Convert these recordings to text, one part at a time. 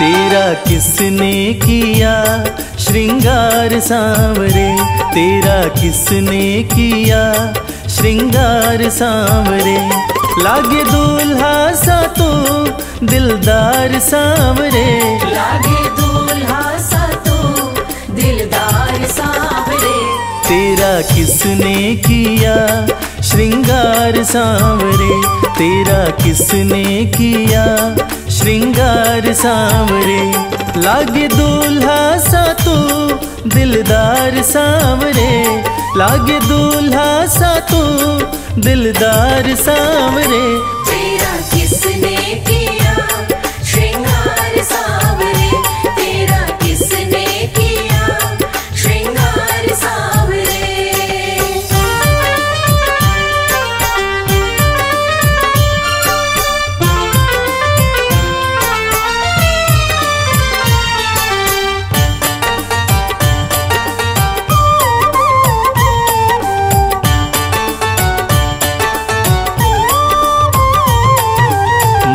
तेरा किसने किया श्रृंगार सांवरे, तेरा किसने किया श्रृंगार सांवरे, लागे दूल्हा सा तो दिलदार सांवरे, लागे दूल्हा सा तो दिलदार सांवरे, तेरा किसने किया श्रृंगार सांवरे, तेरा किसने किया श्रृंगार सांवरे, लागे दूल्हा सा तो दिलदार सांवरे, लागे दूल्हा सा तो दिलदार सांवरे, तेरा किसने किया श्रृंगार सांवरे, तेरा किसने किया श्रृंगार सांवरे।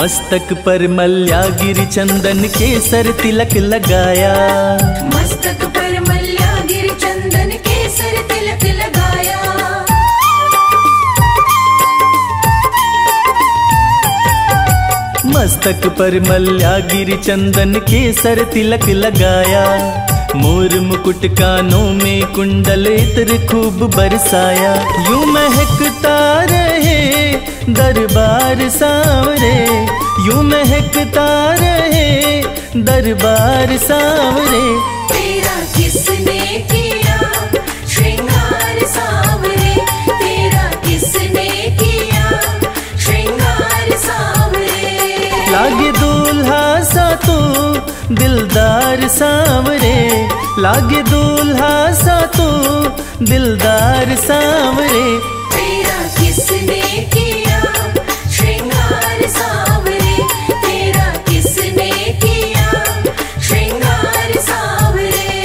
मस्तक पर मल्यागिरी चंदन केसर तिलक लगाया, मस्तक पर मल्यागिरी चंदन केसर तिलक लगाया, मस्तक पर मल्यागिरी चंदन केसर तिलक लगाया, मोर मुकुट कानों में कुंडल इत्र खूब बरसाया, यूं महकता रहे दरबार सांवरे, यूं महकता रहे दरबार सांवरे, तेरा किसने किया श्रृंगार सांवरे, तेरा किसने किया श्रृंगार सांवरे, लागे दूल्हा सा तो दिलदार सांवरे, लागे दूल्हा सा तो दिलदार सांवरे, तेरा किसने किया सांवरे, तेरा किसने किया श्रृंगार सांवरे।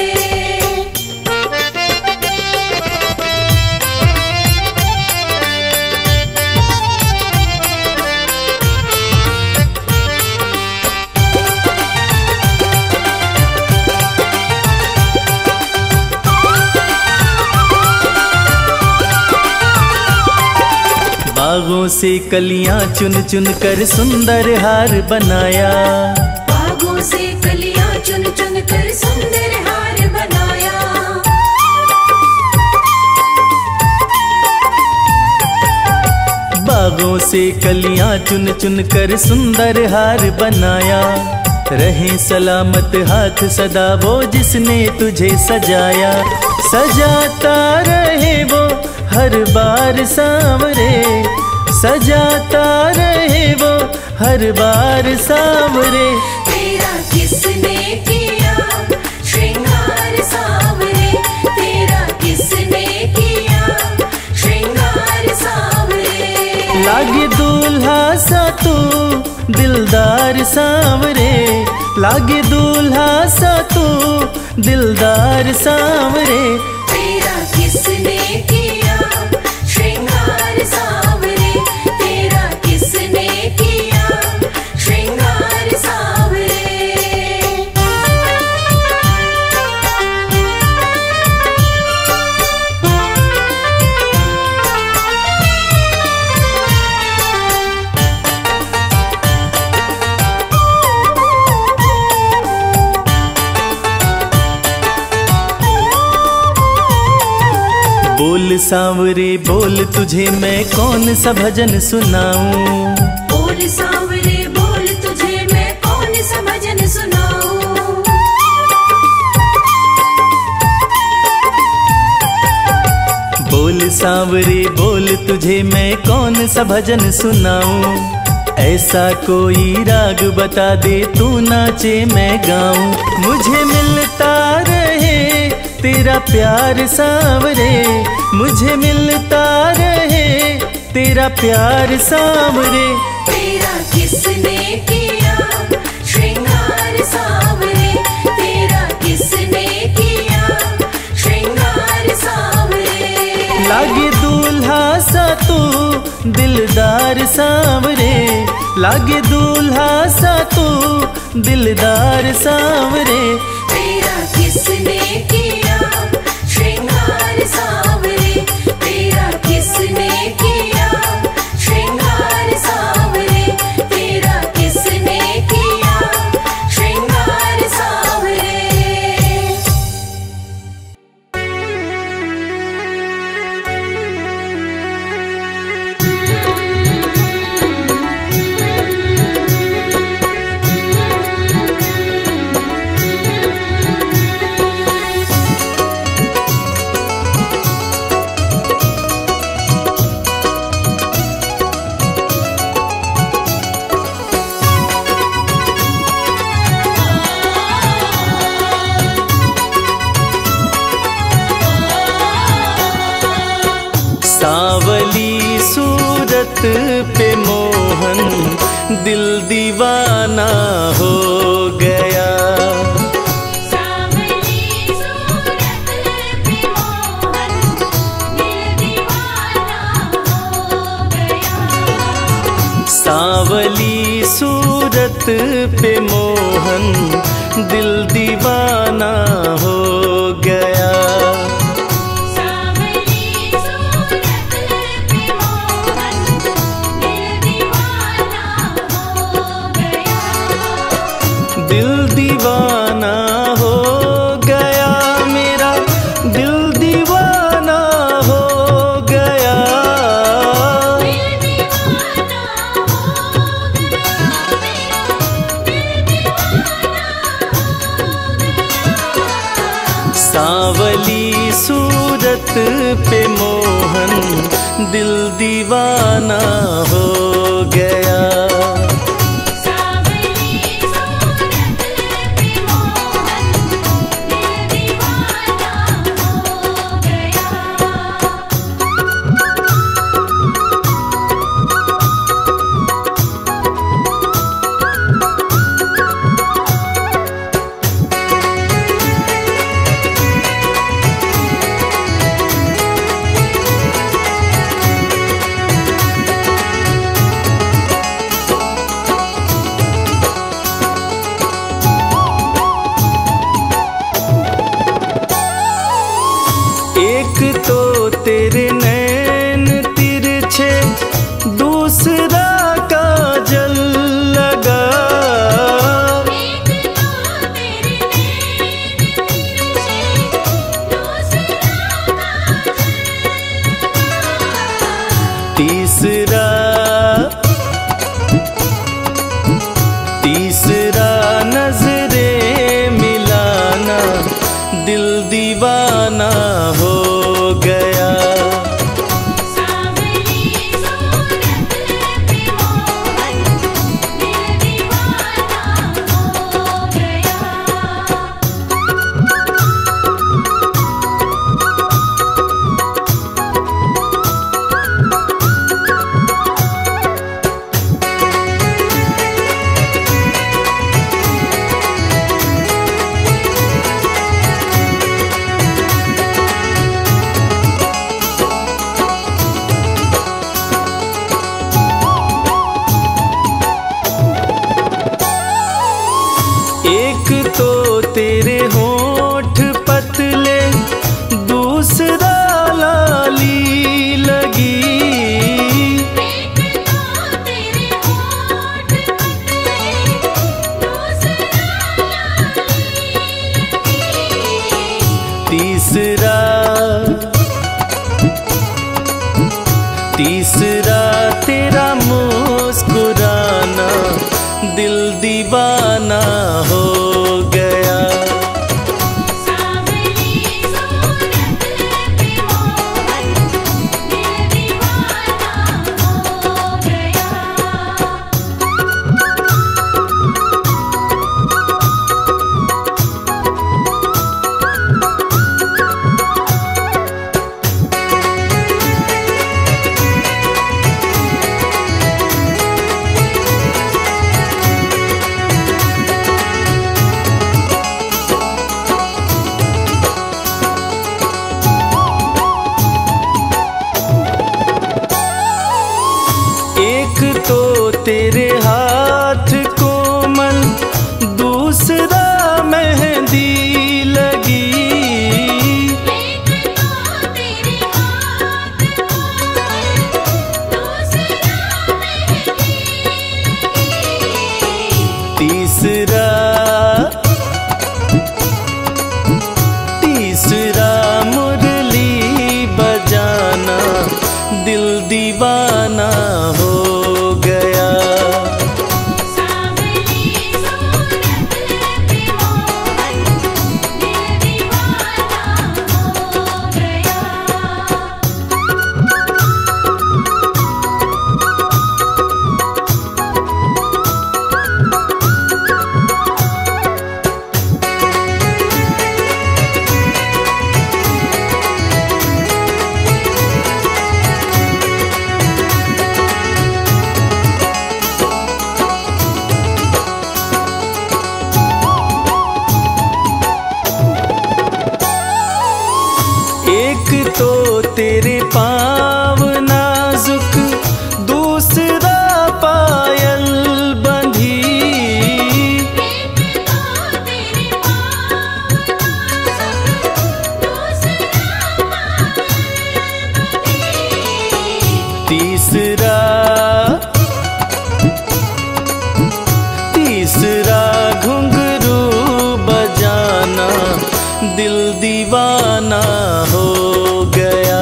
बागों से कलियां चुन चुन कर सुंदर हार बनाया, बागों से कलियां चुन चुन कर सुंदर हार बनाया, बागों से कलियां चुन चुन कर सुंदर हार बनाया, रहे सलामत हाथ सदा वो जिसने तुझे सजाया, सजाता रहे वो हर बार सांवरे, सजाता रहे वो हर बार सांवरे, तेरा किसने किया श्रृंगार सांवरे, तेरा किसने किया श्रृंगार सांवरे, लागे दूल्हा सा तो दिलदार सांवरे, लागे दूल्हा सा तो दिलदार सांवरे, तेरा किसने किया श्रृंगार सांवरे, तेरा किसने किया श्रृंगार सांवरे। बोल सांवरे बोल तुझे मैं कौन सा भजन सुनाऊं, बोल सांवरे बोल तुझे मैं कौन सा भजन सुनाऊं, बोल सांवरे बोल तुझे मैं कौन सा भजन सुनाऊं, ऐसा कोई राग बता दे तू नाचे मैं गाऊं, मुझे मिलता रहे तेरा प्यार सांवरे, मुझे मिलता रहे तेरा प्यार सांवरे, तेरा किसने किया श्रृंगार सांवरे, तेरा किसने किया श्रृंगार सांवरे, लागे दूल्हा सा तो दिलदार सांवरे, लागे दूल्हा सा तो दिलदार सांवरे, तेरा किसने किया श्रृंगार सांवरे, तेरा किसने किया श्रृंगार सांवरे, तेरा किसने किया श्रृंगार सांवरे। पे मोहन दिल दीवाना हो गया, सांवली सूरत पे मोहन दिल दीवाना हो गया, सांवली सूरत पे मोहन दिल दीवाना हो गया। सांवली सूरत पे मोहन दिल दीवाना हो गया, सांवली सूरत पे मोहन दिल दीवाना हो गया। तेरे नैन तिरछे दूसरा काजल लगा, तीसरा नजरे मिलाना दिल दीवाना हो गया, सांवली सूरत पे मोहन दिल दीवाना हो गया। एक तो तेरे होंठ पतले दूसरा लाली लगी, एक तो तेरे होंठ पतले दूसरा लाली लगी, तीसरा तेरा मुस्कुराना दिल दीवाना हो गया, सांवली सूरत पे मोहन दिल दीवाना हो गया। तेरे पाँव नाजुक दूसरा पायल बंधी, तीसरा घुंघरू बजाना दिल दीवाना हो गया।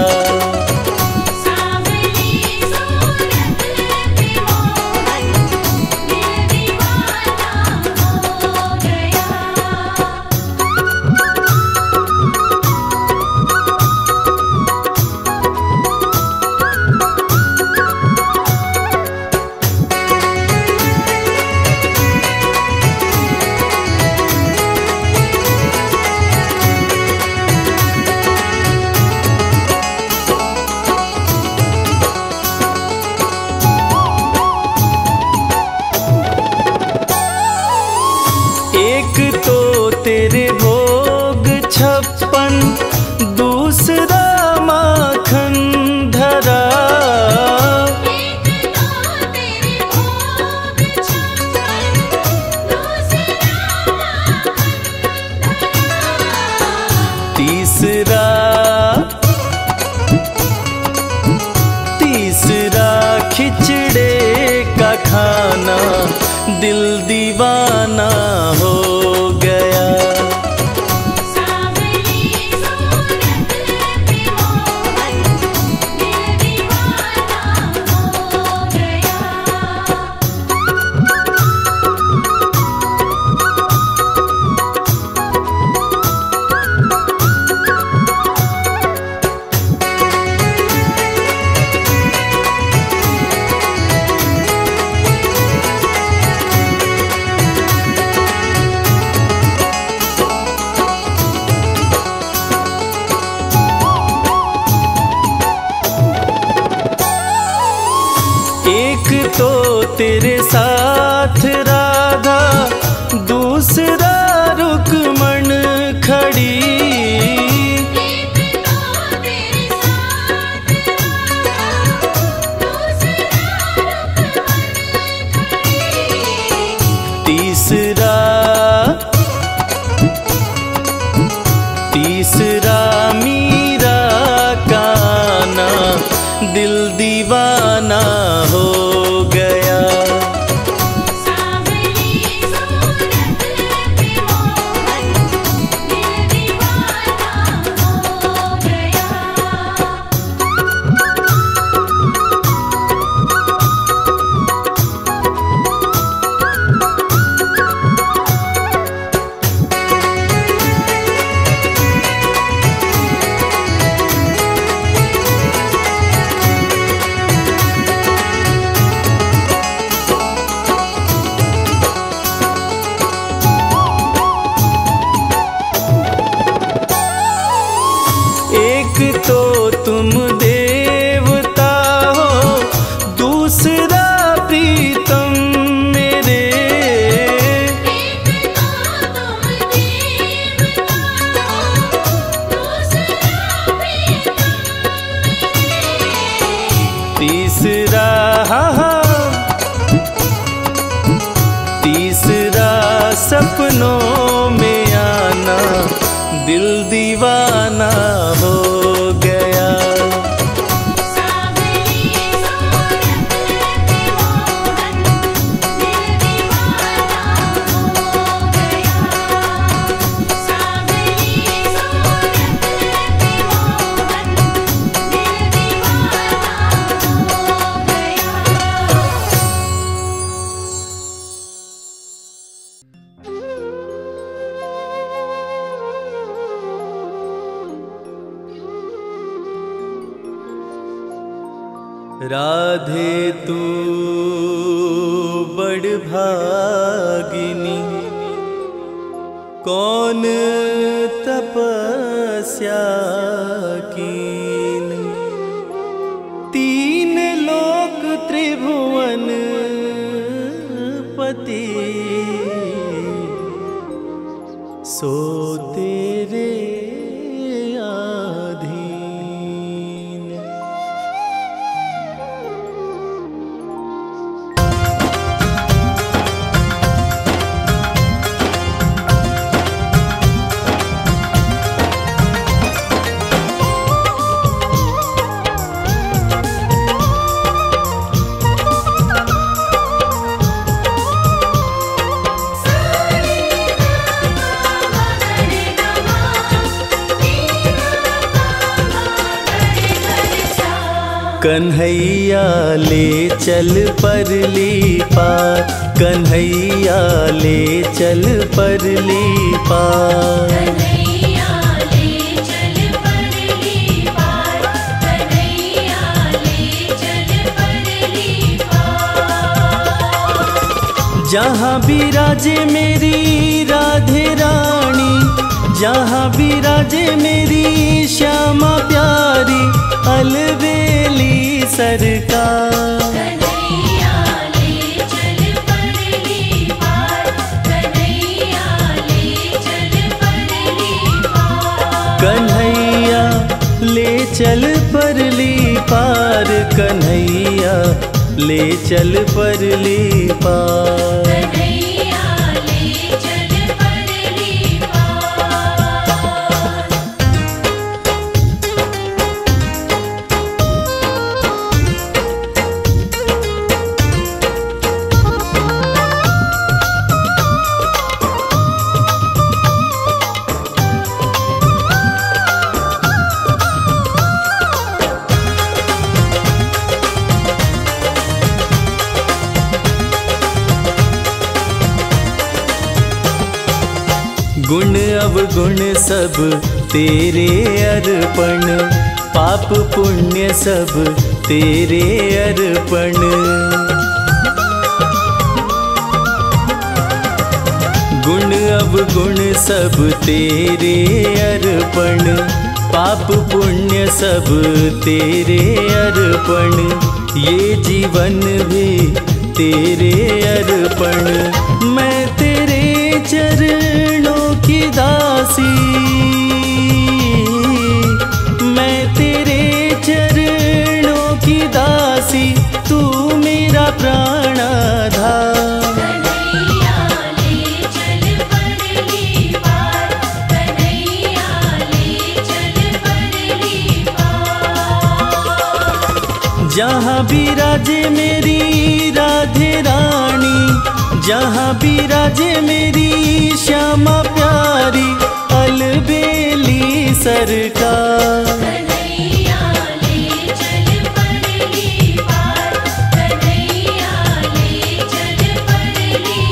तेरे भोग 56, दूसरा माखन धरा, तीसरा खिचड़े का खाना दिल दीवाना हो गया। एक तो तेरे साथ राधा दूसरा रुक्मण खड़ी, तीसरा मीरा का आना दिल दीवाना हो गया। एक तो तुम देवता हो दूसरा प्रीतम मेरे, तीसरा तीसरा सपनों में आना दिल दीवाना हो गया। राधे तू बड़भागिनी कौन तपस्या कीन, तीन लोक त्रिभुवन पति सो तेरे आधीन। कन्हैया ले चल परली पार, कन्हैया ले चल परली पार। जहाँ भी राजे मेरी राधे रानी, जहाँ भी राजे मेरी श्यामा प्यारी अलबेली सरकार। कन्हैया ले चल परली पार, कन्हैया ले चल परली पार, कन्हैया ले चल परली पार, कन्हैया ले चल परली पार। कन्हैया ले चल परली गुण अवगुण सब तेरे अर्पण, पाप पुण्य सब तेरे अर्पण। गुण अवगुण सब तेरे अर्पण, पाप पुण्य सब तेरे अर्पण। ये जीवन भी तेरे अर्पण, मैं तेरे चरणों की दासी, मैं तेरे चरणों की दासी, तू मेरा प्राणाधार। कन्हैया ले चल परली पार, कन्हैया ले चल परली पार। जहाँ भी राजे मेरी राधे रानी, जहाँ भी राजे मेरी श्यामा प्यारी अलबेली सरकार। कन्हैया ले चल परली पार, कन्हैया ले चल परली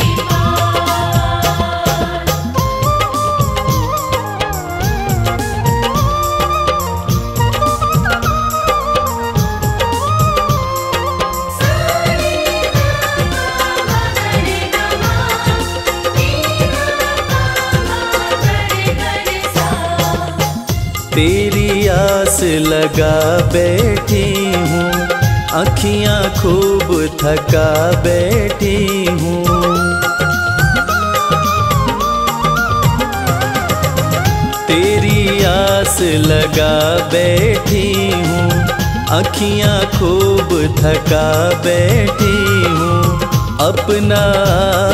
तेरी आस लगा बैठी हूँ, अखियाँ खूब थका बैठी हूँ। तेरी आस लगा बैठी हूँ, अखियाँ खूब थका बैठी हूँ। अपना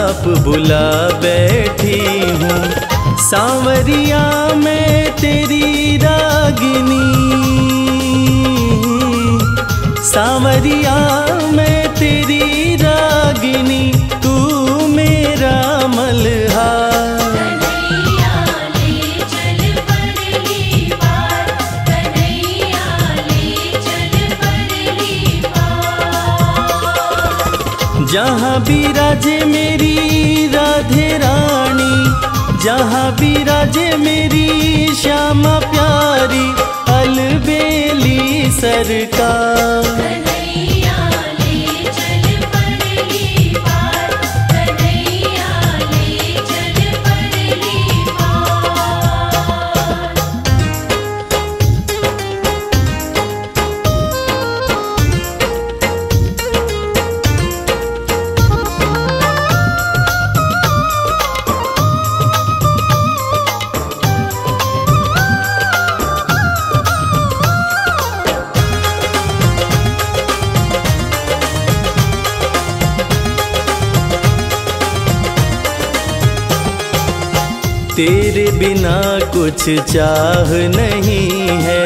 आप बुला बैठी हूँ, सांवरिया मैं तेरी रागिनी, सांवरिया मैं तेरी रागिनी, तू मेरा मल्हार। कन्हैया ले चल परली पार, कन्हैया ले चल परली पार। जहाँ भी राजे मेरी राधे रानी, जहाँ भी राजे मेरी श्यामा प्यारी अलबेली सरकार। कन्हैया ले चल परली पार, कन्हैया ले चल परली तेरे बिना कुछ चाह नहीं है,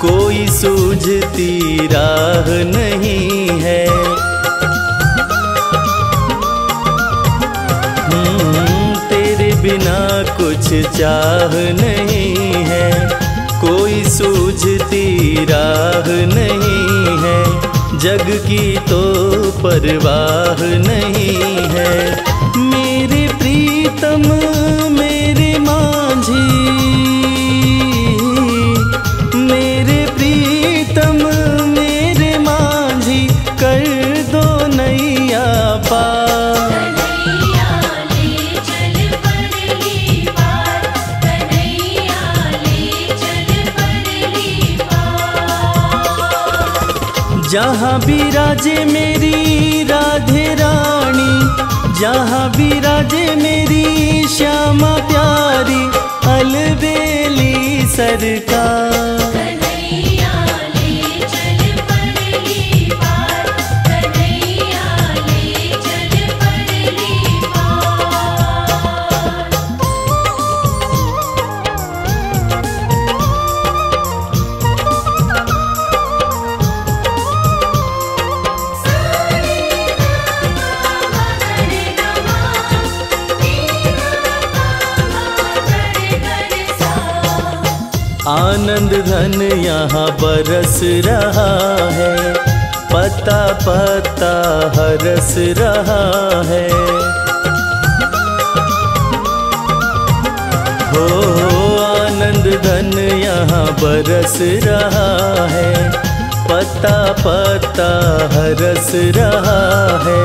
कोई सूझती राह नहीं है। तेरे बिना कुछ चाह नहीं है, कोई सूझती राह नहीं है, जग की तो परवाह नहीं है। मेरे प्रीतम मेरे मांझी, मेरे प्रीतम मेरे मांझी, कर दो नैया पार। जहाँ भी राजे मेरी राधे रानी, जहाँ भी राजे मेरी श्यामा प्यारी, अलबेली सरकार। कन्हैया ले चल परली पार, कन्हैया ले चल परली पार। आनंद घन यहाँ बरस रहा है, पता पता हरस रहा है। हो आनंद घन यहाँ बरस रहा है, पता पता हरस रहा है।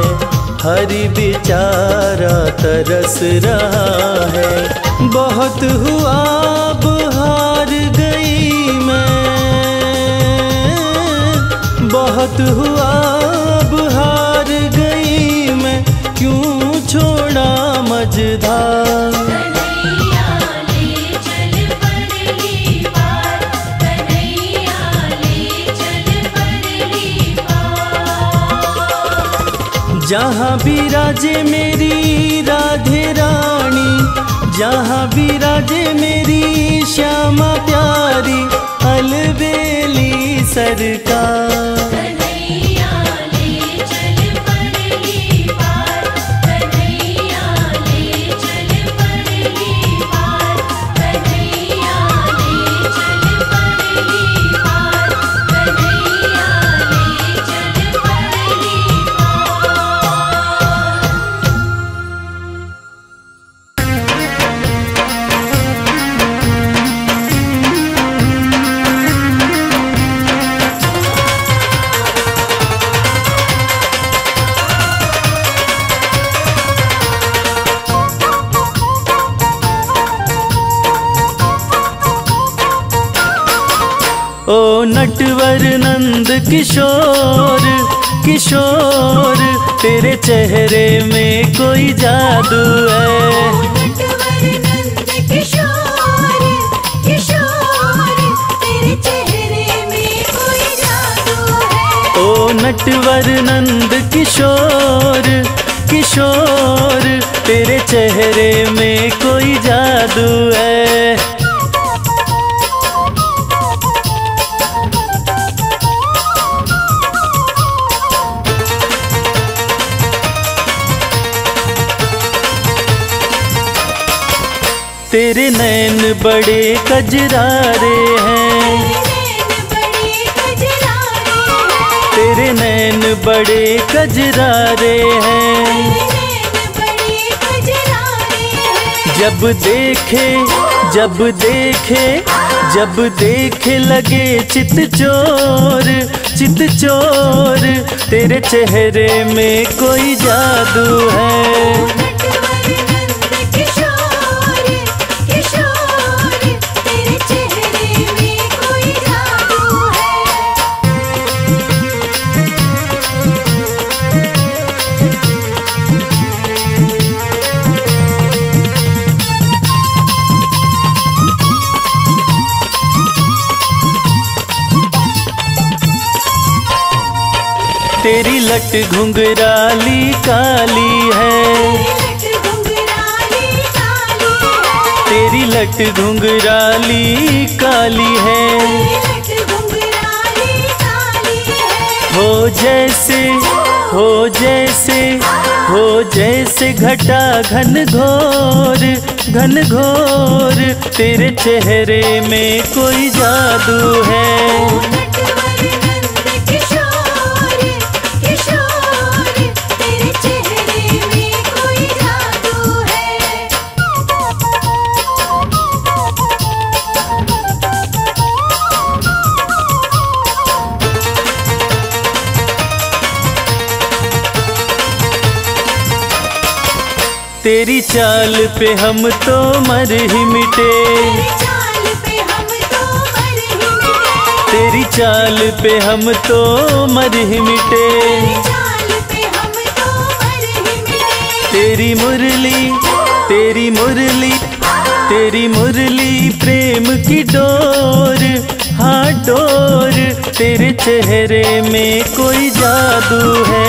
हरि बेचारा तरस रहा है। बहुत हुआ अब हार गई मैं, बहुत हुआ अब हार गई मैं, क्यों छोड़ा मझधार। जहाँ भी राजे मेरी राधे रानी, जहाँ भी राजे मेरी श्यामा प्यारी, अलबेली सरकार। नटवर नंद किशोर किशोर, तेरे चेहरे में कोई जादू है। नटवर नंद किशोर किशोर, तेरे चेहरे में कोई जादू है। ओ नटवर नंद किशोर किशोर, तेरे चेहरे में कोई जादू है। तेरे नैन बड़े कजरारे हैं, तेरे नैन बड़े कजरारे हैं। जब देखे जब देखे जब देखे लगे चित चोर चित चोर, तेरे चेहरे में कोई जादू है। तेरी लट घुंघराली काली है, तेरी लट घुंघराली काली है। हो जैसे हो जैसे घटा घनघोर तेरे चेहरे में कोई जादू है। तेरी चाल पे हम तो मर ही मिटे, तेरी चाल पे हम तो मर ही मिटे, तेरी मुरली प्रेम की डोर, हाँ डोर, तेरे चेहरे में कोई जादू है।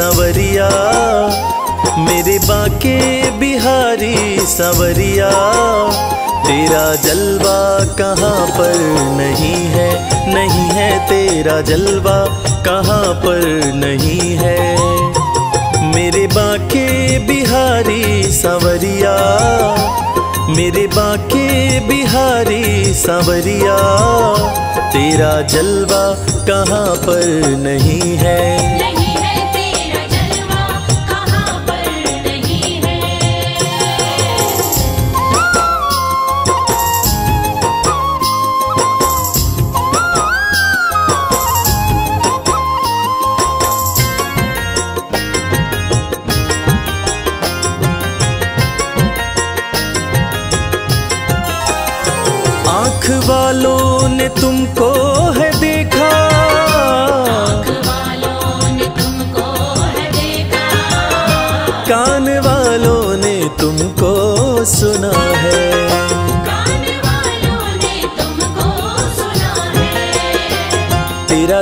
सवरिया मेरे बाके बिहारी सवरिया तेरा जलवा कहाँ पर नहीं है, नहीं है तेरा जलवा कहाँ पर नहीं है। मेरे बाके बिहारी सवरिया मेरे बाके बिहारी सवरिया तेरा जलवा कहाँ पर नहीं है।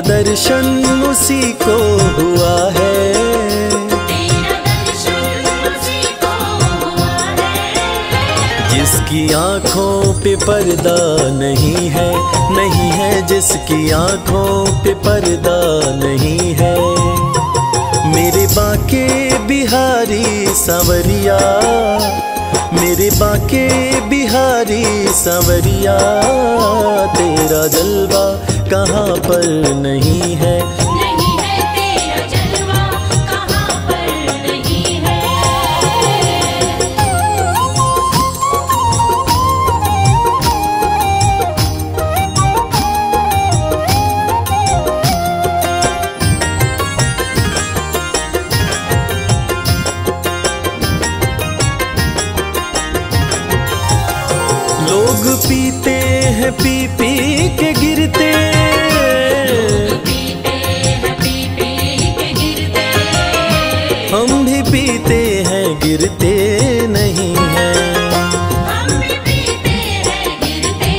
दर्शन उसी को हुआ है, तेरा दर्शन उसी को हुआ है। जिसकी आंखों पे पर्दा नहीं है, नहीं है, जिसकी आंखों पे पर्दा नहीं है। मेरे बाके बिहारी सांवरिया मेरे बाके बिहारी सांवरिया तेरा जलवा कहाँ पर नहीं है। लोग पीते हैं पी पी के गिरते, गिरते नहीं है, हम भी पीते हैं गिरते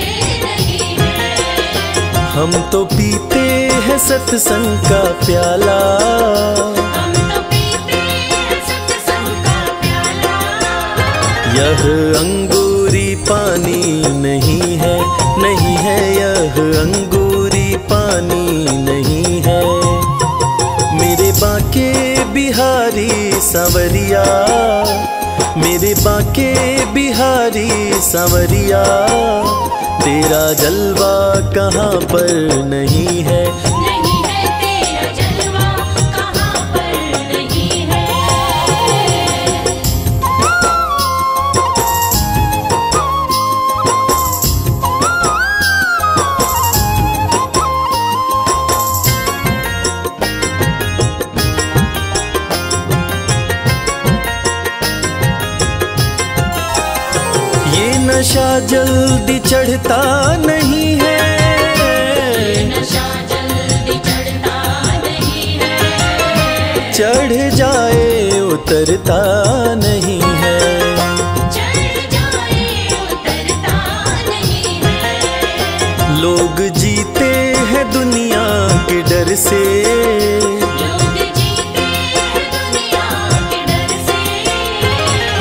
नहीं है। हम तो पीते हैं सत्संग का प्याला, हम तो पीते हैं सत्संग का प्याला। यह अंगूरी पानी नहीं है, नहीं है, यह अंगूरी पानी नहीं है। मेरे बाके बिहारी सांवरिया मेरे बाके बिहारी सांवरिया तेरा जलवा कहाँ पर नहीं है। नशा जल्दी चढ़ता नहीं है, नशा जल्दी चढ़ता नहीं है, चढ़ जाए उतरता नहीं है, चढ़ जाए उतरता नहीं है। लोग जीते हैं दुनिया के डर से,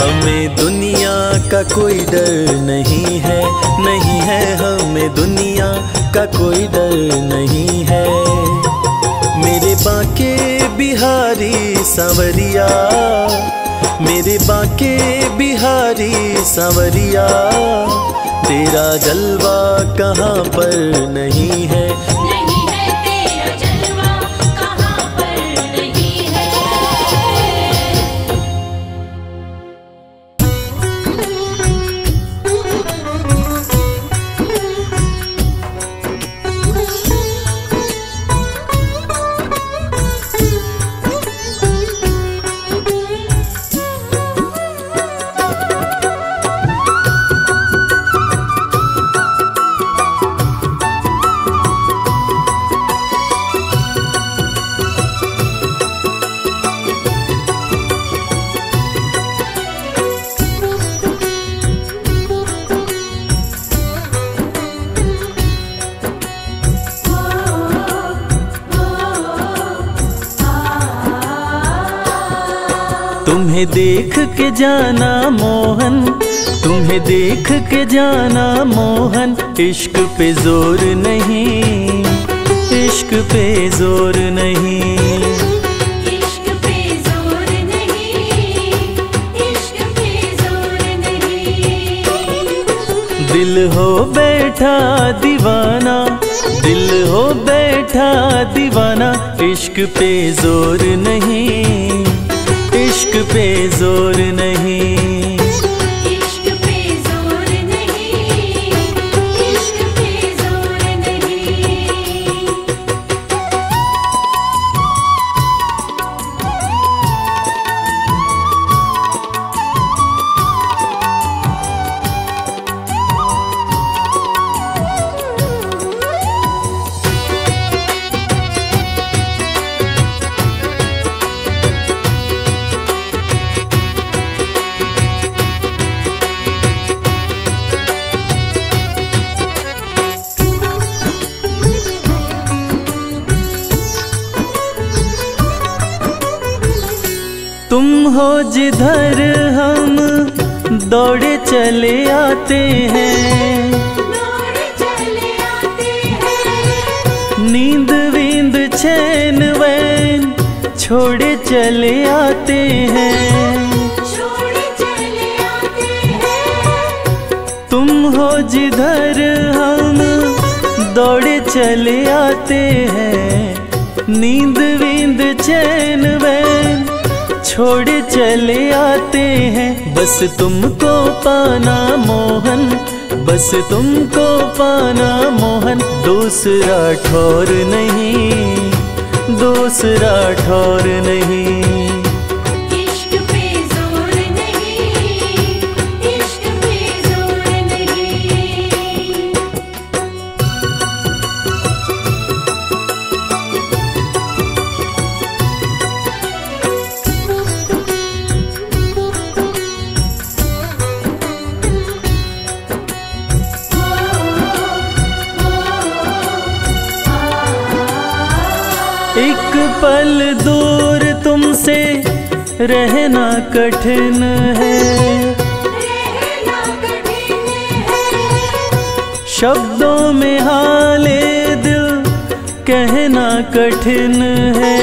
हमें दुनिया का कोई डर नहीं है, नहीं है, हमें दुनिया का कोई डर नहीं है। मेरे बांके बिहारी सांवरिया, मेरे बांके बिहारी सांवरिया, तेरा जलवा कहाँ पर नहीं है, नहीं है, तेरा जलवा कहाँ पर नहीं है। तुम्हें देख के जाना मोहन, तुम्हें देख के जाना मोहन, इश्क पे जोर नहीं, इश्क पे जोर नहीं, इश्क पे जोर नहीं, इश्क पे जोर नहीं। दिल हो बैठा दीवाना, दिल हो बैठा दीवाना, इश्क पे जोर नहीं, इश्क पे जोर नहीं, इश्क पे जोर नहीं, इश्क पे जोर जिधर हम दौड़े चले आते हैं, दौड़े चले आते हैं, नींद वींद चैन वैन छोड़े चले आते हैं, छोड़े चले आते हैं। तुम हो जिधर हम दौड़े चले आते हैं, नींद वींद चैन वैन छोड़े चले आते हैं। बस तुमको पाना मोहन, बस तुमको पाना मोहन, दूसरा ठौर नहीं, दूसरा ठौर नहीं, इश्क पे जोर नहीं, इश्क पे जोर नहीं। एक पल दूर तुमसे रहना कठिन है, रहना कठिन है, शब्दों में हाले दिल कहना कठिन है,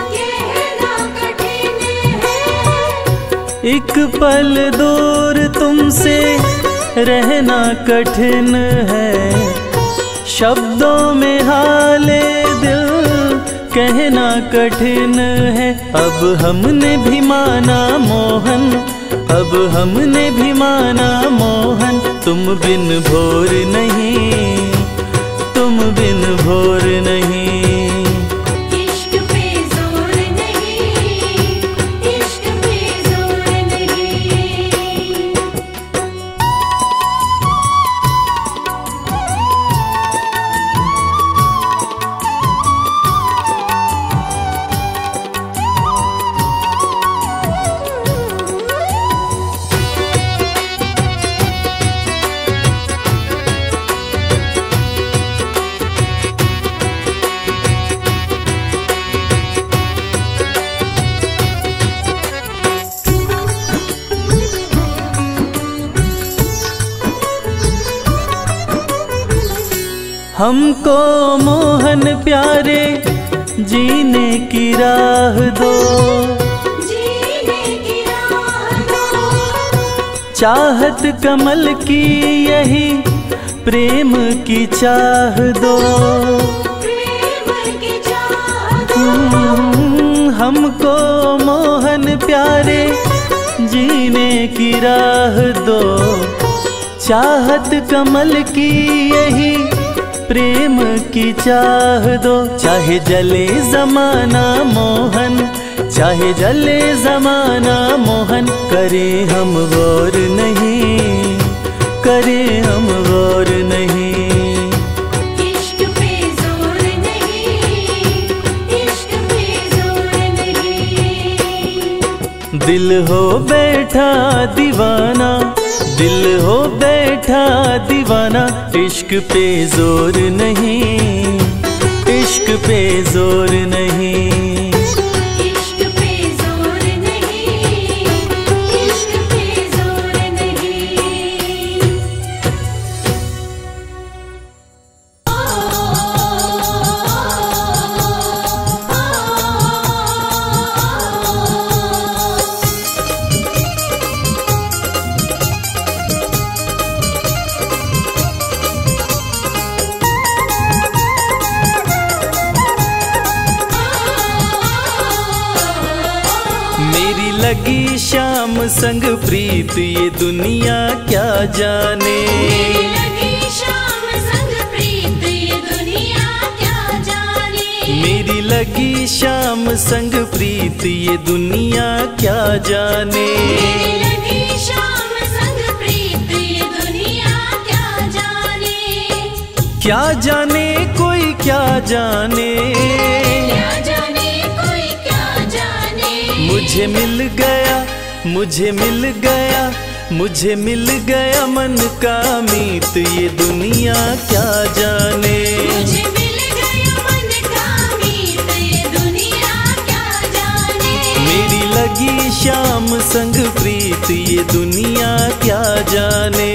कहना कठिन है। एक पल दूर तुमसे रहना कठिन है, शब्दों में हाले दिल कहना कठिन है। अब हमने भी माना मोहन, अब हमने भी माना मोहन, तुम बिन भोर नहीं, तुम बिन भोर नहीं, इश्क पे जोर नहीं, इश्क पे जोर नहीं। हमको मोहन प्यारे जीने की राह दो, जीने की राह दो। चाहत कमल की यही प्रेम की चाह दो, प्रेम की चाह दो। हमको मोहन प्यारे जीने की राह दो, चाहत कमल की यही प्रेम की चाह दो। चाहे जले जमाना मोहन, चाहे जले जमाना मोहन, करें हम गौर नहीं, करें हम गौर नहीं। इश्क पे जोर नहीं, इश्क पे जोर नहीं। दिल हो बैठा दीवाना, दिल हो बैठा दीवाना, इश्क पे जोर नहीं, इश्क पे जोर नहीं। लगी शाम संग प्रीत ये दुनिया क्या जाने, मेरी लगी शाम संग प्रीत ये दुनिया क्या जाने, मेरी लगी शाम संग प्रीत ये दुनिया क्या जाने, मेरी लगी शाम संग प्रीत ये दुनिया क्या जाने। क्या जाने कोई क्या जाने, मुझे मिल गया, मुझे मिल गया, मुझे मिल गया मन का मीत ये दुनिया क्या जाने, मुझे मिल गया मन का मीत ये दुनिया क्या जाने। मेरी लगी शाम संग प्रीत ये दुनिया क्या जाने।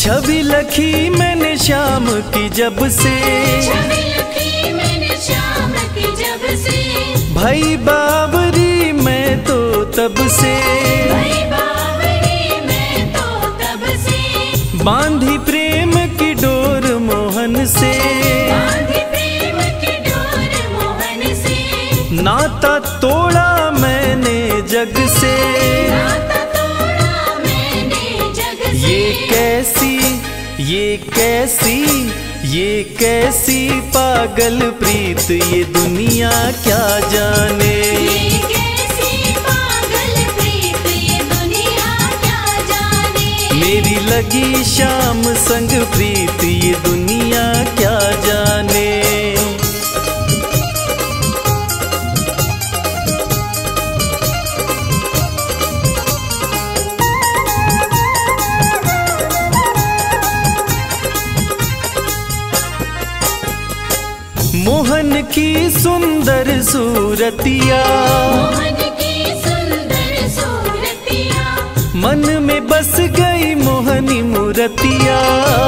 छवि लखी मैंने शाम की जब से, छवि लखी मैंने शाम की जब से, भाई बाबरी मैं तो तब से, भाई बाबरी मैं तो तब से। बांधी प्रेम की डोर मोहन से, बांधी प्रेम की डोर मोहन से। नाता तोड़ा मैंने जग से, ये कैसी, ये कैसी पागल प्रीत ये दुनिया क्या जाने, ये कैसी पागल प्रीत ये दुनिया क्या जाने। मेरी लगी शाम संग प्रीत ये दुनिया क्या जाने। मोहन की सुंदर सूरतिया, मोहन की सुंदर सूरतिया, मन में बस गई मोहनी मूर्तिया,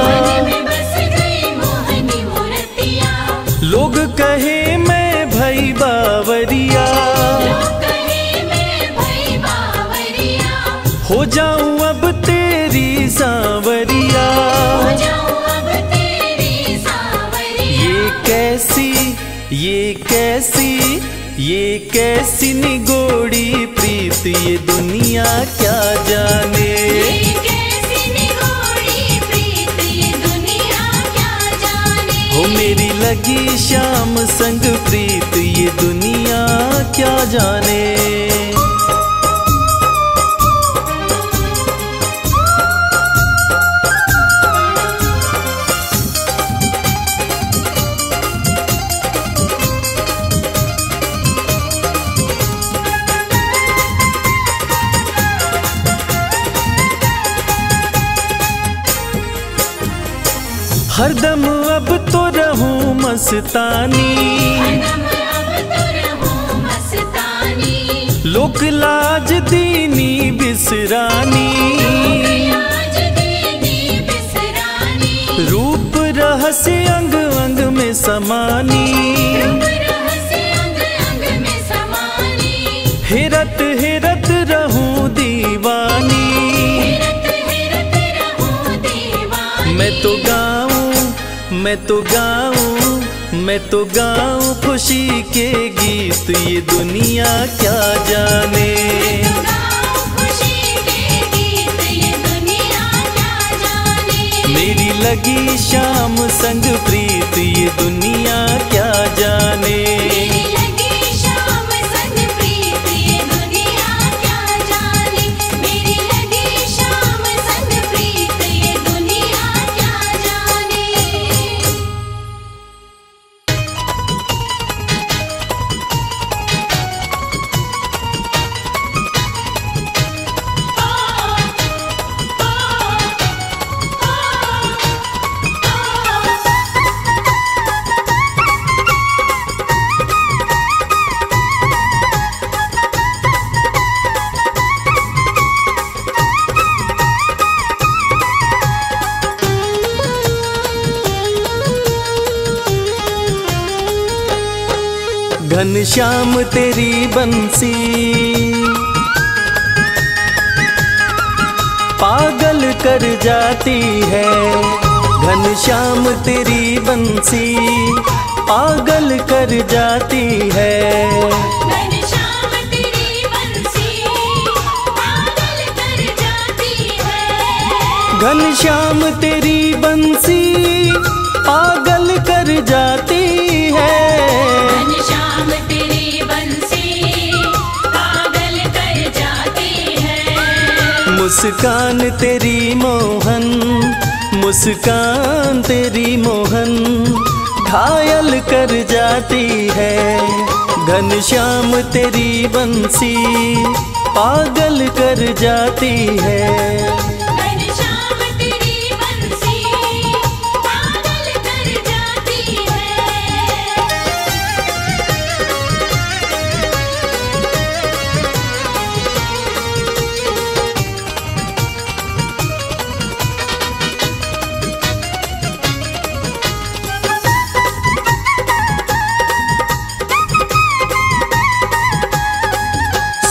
मन में बस गई मोहनी मूर्तिया। लोग कहे मैं भाई बावरिया, लोग कहे मैं भाई बावरिया, हो जाऊं अब तेरी सांवरिया, हो जाऊं अब तेरी सांवरिया। ये कैसी, ये कैसी निगोड़ी प्रीत ये दुनिया क्या जाने, ये कैसी निगोड़ी प्रीत ये दुनिया क्या जाने। हो मेरी लगी शाम संग प्रीत ये दुनिया क्या जाने। हरदम अब तो रहूं मस्तानी, लोक लाज दीनी बिसरानी, रूप रहस्य अंग अंग में समानी, हेरत हेरत रहूं दीवानी। मैं तो गाऊं, मैं तो गाऊं, मैं तो गाऊं खुशी के गीत, ये दुनिया क्या जाने। मैं तो खुशी के गीत, ये दुनिया क्या जाने। मेरी लगी शाम संग प्रीत, ये दुनिया क्या जाने। घनश्याम तेरी बंसी, पागल कर जाती है। घनश्याम तेरी बंसी, पागल कर जाती है। घनश्याम तेरी बंसी, पागल कर जाती है। घनश्याम तेरी बंसी, पागल कर जाती है। तेरी बंसी पागल कर जाती है। मुस्कान तेरी मोहन, मुस्कान तेरी मोहन, घायल कर जाती है। घनश्याम तेरी बंसी पागल कर जाती है।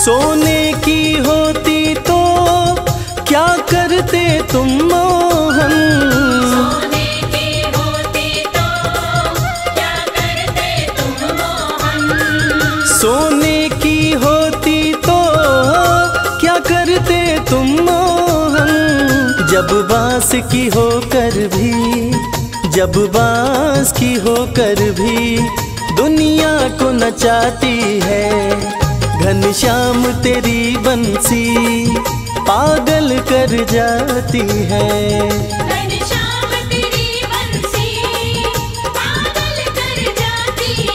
सोने की होती तो क्या करते तुम मोहन। सोने की होती तो क्या करते तुम मोहन। सोने की होती तो क्या करते तुम मोहन। जब बांस की होकर भी, जब बांस की होकर भी दुनिया को नचाती है। घनश्याम तेरी बंसी पागल कर जाती है। घनश्याम तेरी बंसी पागल कर जाती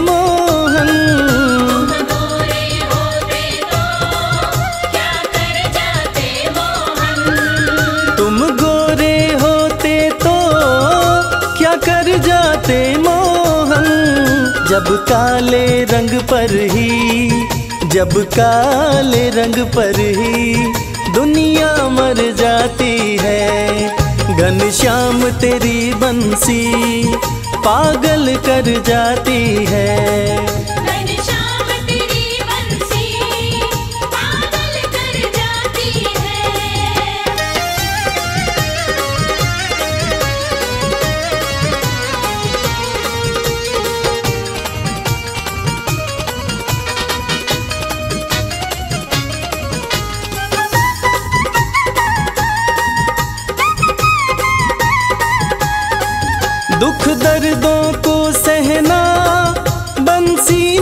मोहन। तुम गोरे होते तो क्या कर जाते मोहन। तुम गोरे होते तो क्या कर जाते मोहन। जब काले रंग पर ही, जब काले रंग पर ही दुनिया मर जाती है। घनश्याम तेरी बंसी पागल कर जाती है। घनश्याम तेरी बंसी पागल कर जाती है। दुख दर्दों को सहना बंसी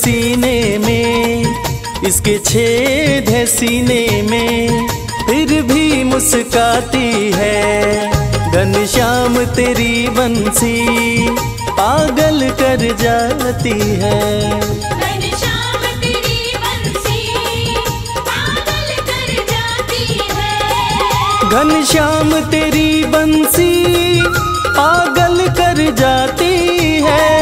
सीने में, इसके छेद है सीने में, फिर भी मुस्काती है घनश्याम तेरी बंसी पागल कर जाती है। घनश्याम तेरी बंसी पागल कर जाती है, घनश्याम तेरी बंसी पागल कर जाती है।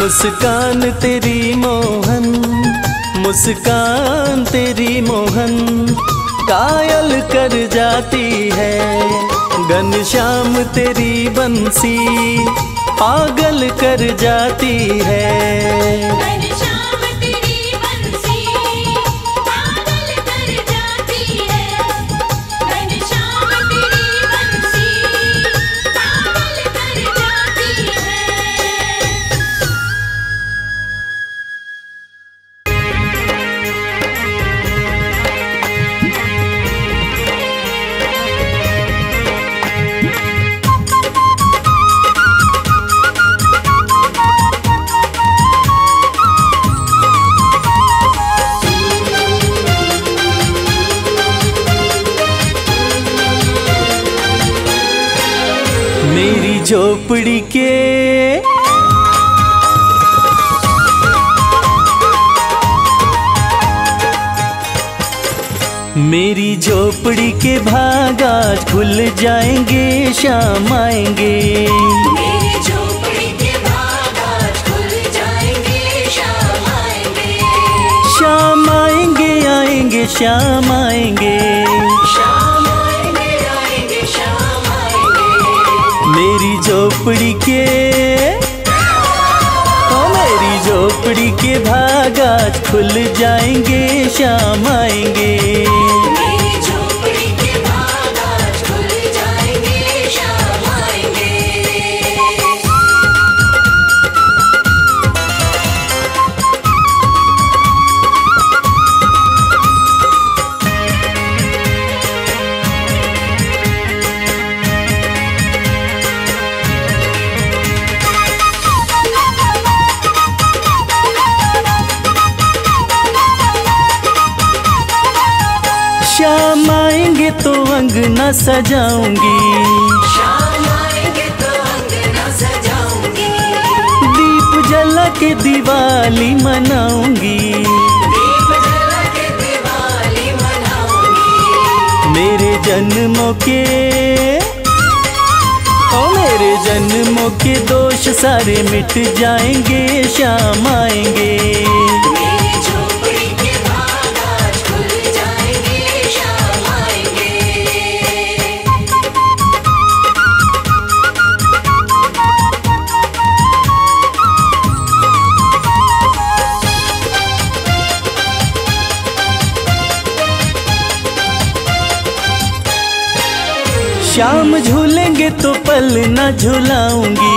मुस्कान तेरी मोहन, मुस्कान तेरी मोहन कायल कर जाती है, घनश्याम तेरी बंसी पागल कर जाती है। झोपड़ी के मेरी झोपड़ी के भागा खुल जाएंगे शाम आएंगे, मेरी झोपड़ी के भागा खुल जाएंगे शाम आएंगे, शाम आएंगे आएंगे शाम आएंगे, मेरी झोपड़ी के ओ मेरी झोपड़ी के भाग आज खुल जाएंगे शाम आएंगे, मेरी झोपड़ी के भाग आज खुल जाएंगे शाम आएंगे। शाम आएंगे तो अंगना सजाऊंगी, शाम आएंगे तो अंगना सजाऊंगी, दीप जला के दिवाली मनाऊंगी, दीप जला के दिवाली मनाऊंगी। मेरे जन्मों के ओ मेरे जन्मों के दोष सारे मिट जाएंगे शाम आएंगे, शाम झूलेंगे तो पल न झुलाऊंगी,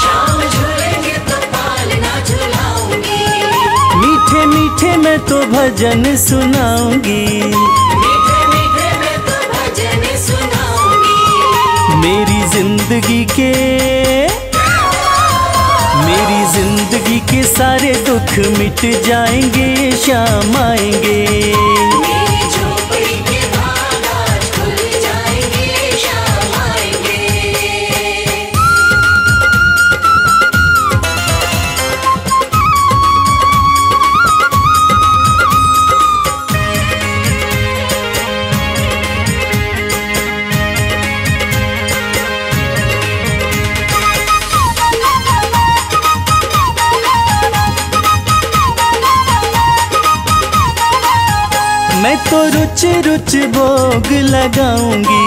शाम झूलेंगे तो पल न झुलाऊंगी, मीठे मीठे मैं तो भजन सुनाऊंगी, मीठे मीठे मैं तो भजन सुनाऊंगी। मेरी जिंदगी के सारे दुख मिट जाएंगे शाम आएंगे, मैं तो रुच रुच भोग लगाऊंगी,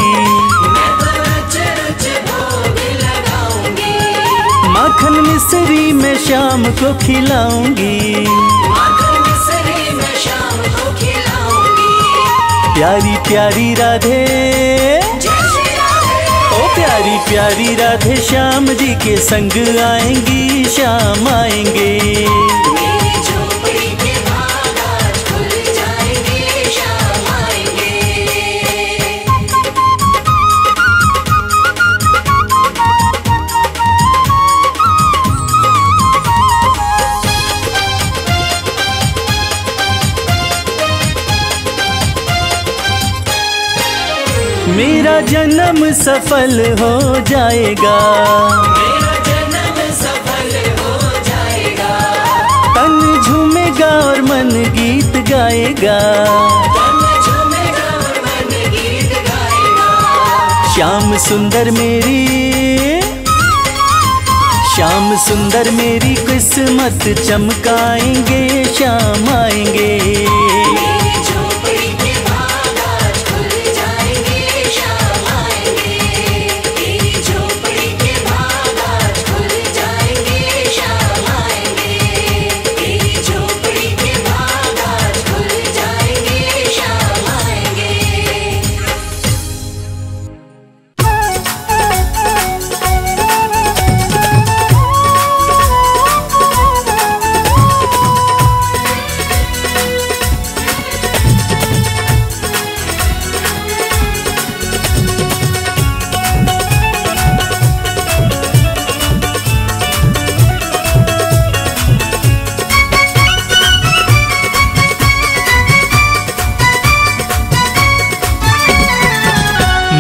मैं तो रुच रुच भोग लगाऊंगी, माखन मिश्री में शाम को खिलाऊंगी, माखन मिश्री में शाम को खिलाऊंगी। प्यारी प्यारी राधे ओ प्यारी प्यारी राधे श्याम जी के संग आएंगी शाम आएंगे। मेरा जन्म सफल हो जाएगा, मेरा जन्म सफल हो जाएगा। तन झूमेगा और मन गीत गाएगा, तन झूमेगा और मन गीत गाएगा। श्याम सुंदर मेरी, श्याम सुंदर मेरी किस्मत चमकाएंगे श्याम आएंगे।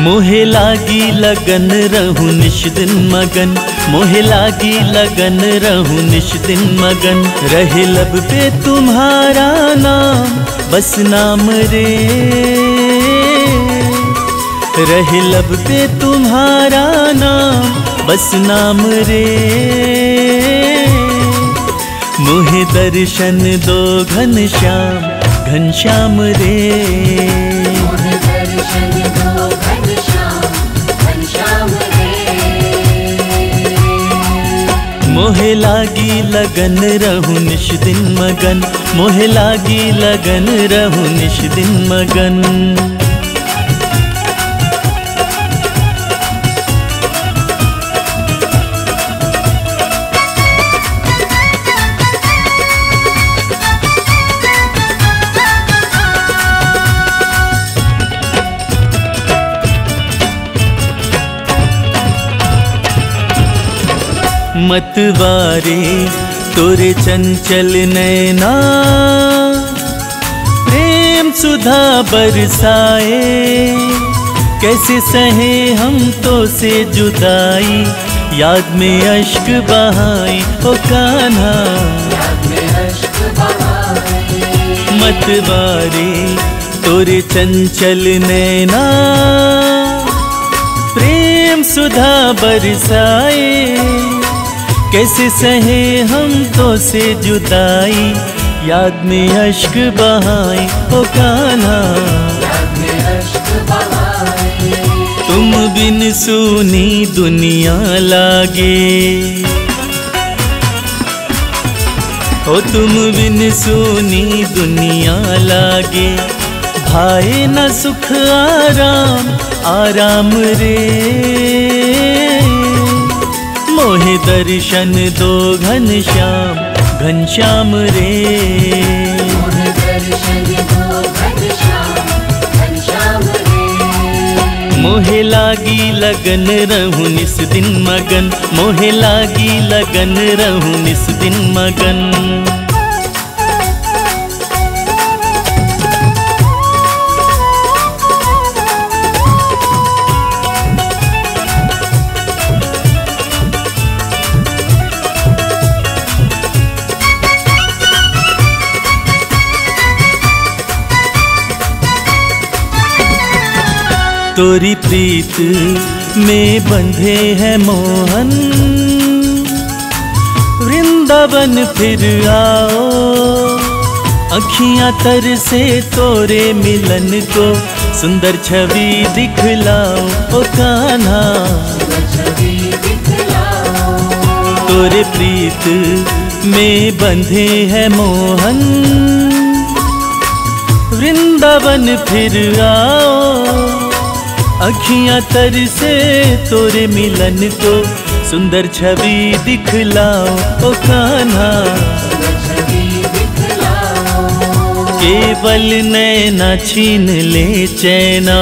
मोहे लागी लगन रहू निश दिन मगन, मोहे लागी लगन रहू निश दिन मगन। रहे लब पे तुम्हारा नाम बस नाम रे, रहे लब पे तुम्हारा नाम बस नाम रे। मोहे दर्शन दो घन श्याम रे, मोहे दर्शन दो मोहे लागी लगन रहू निश दिन मगन, मोहे लागी लगन रहू निश दिन मगन। मतवारे तोरे चंचल नैना प्रेम सुधा बरसाए, कैसे सहे हम तो से जुदाई, याद में अश्क बहाए ओ कान्हा। मतवारे तोरे चंचल नैना प्रेम सुधा बरसाए, कैसे सहे हम तो से जुदाई, याद में अश्क बहाए ओ कान्हा। तुम बिन सुनी दुनिया लागे, ओ तुम बिन सुनी दुनिया लागे। भाए न सुख आराम आराम रे, मोहे दर्शन दो घन श्याम रे, मोहे दर्शन दो घन श्याम रे। मोहे लागी लगन रहू निस दिन मगन, मोहे लागी लगन रहू निस दिन मगन। तोरी प्रीत में बंधे हैं मोहन, वृंदावन फिर आओ, अखियां तर से तोरे मिलन को, सुंदर छवि दिखलाओ ओ कान्हा। तोरे प्रीत में बंधे हैं मोहन, वृंदावन फिर आओ, अखियां तर से तोरे मिलन को, सुंदर छवि दिखलाओ ओ कान्हा। केवल नैना छीन ले चैना,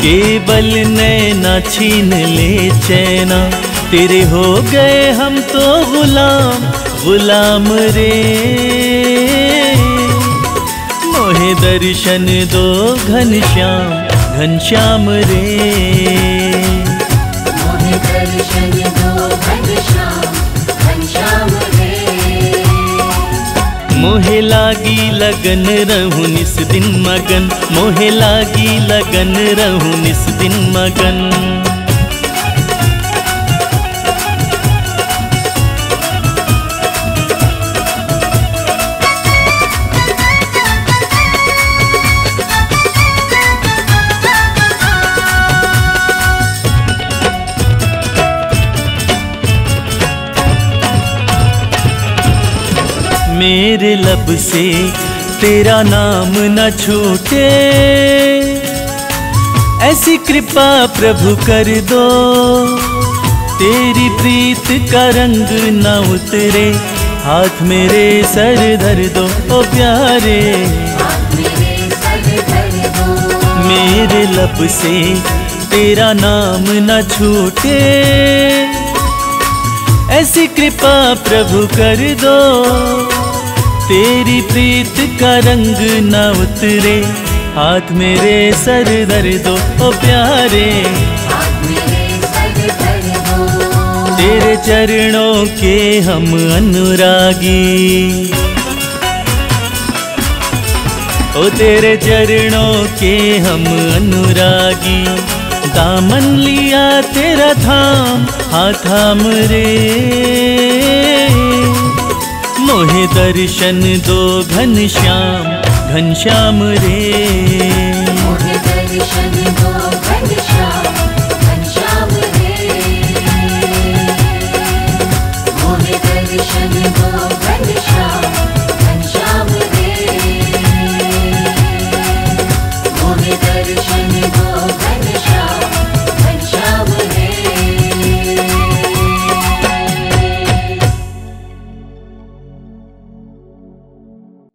केवल नैना छीन ले चैना। तेरे हो गए हम तो गुलाम गुलाम रे, मोहे दर्शन दो घनश्याम रे, मोहे दर्शन दो घनश्याम रे। मोहे लागी लगन रहूं इस दिन मगन, मोहे लागी लगन रहूं इस दिन मगन। मेरे लब से तेरा नाम न छूटे, ऐसी कृपा प्रभु कर दो। तेरी प्रीत का रंग न उतरे, हाथ मेरे सर धर दो ओ प्यारे। मेरे लब से तेरा नाम न छूटे, ऐसी कृपा प्रभु कर दो। तेरी प्रीत का रंग न उतरे, हाथ मेरे सर धर दो ओ प्यारे। तेरे चरणों के हम अनुरागी, ओ तेरे चरणों के हम अनुरागी। दामन लिया तेरा थाम हाथ थाम रे, मोहे दर्शन दो घनश्याम रे, मोहे दर्शन दो घनश्याम रे, मोहे दर्शन दो।